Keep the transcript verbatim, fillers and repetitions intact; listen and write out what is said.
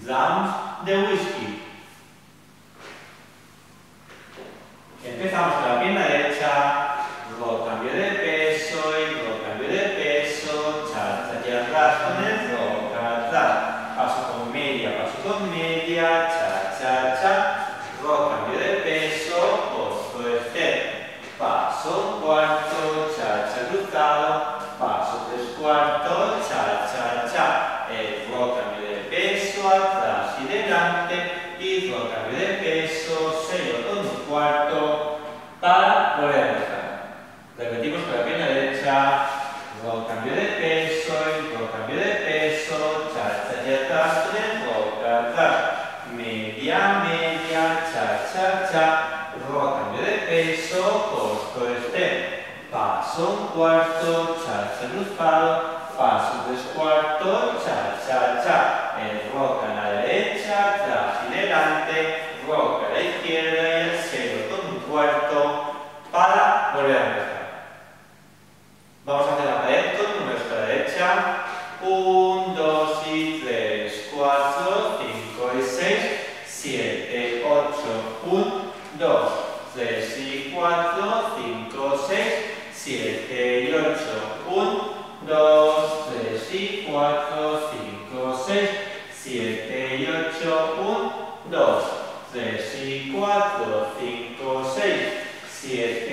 Drowns the Whiskey. Empezamos con la pierna derecha, roll, cambio de peso, y roll, cambio de peso, cha, cha, hacia atrás con el roll, cha, cha, paso con media, paso con media, cha, cha, cha, roll, cambio de peso, posto de step, paso, cuarto, cha, cha, cruzado, paso, tres cuartos, cha, cha, cha, el roll, cambio de peso, atrás y delante, y roll, cambio de peso, sello con un cuarto, para volver a mostrar. Repetimos con la pierna derecha, roll, cambio de peso, y roll, cambio de peso, cha, cha, y atrás, roll, cha, atrás, media, media, cha, cha, cha, roll, cambio de peso, costo este, paso un cuarto, cha, cha, cruzado, paso tres cuartos, cha, cha, cha, el roll a la derecha, atrás y delante, roll a la izquierda, para volver a empezar. Vamos a hacer la pared con nuestra derecha. uno, dos y tres, cuatro, cinco y seis, siete, ocho. uno, dos, tres y cuatro, cinco, seis, siete y ocho. uno, dos, tres y cuatro, cinco, seis, siete y ocho. uno, dos, tres y cuatro, cinco, seis, siete.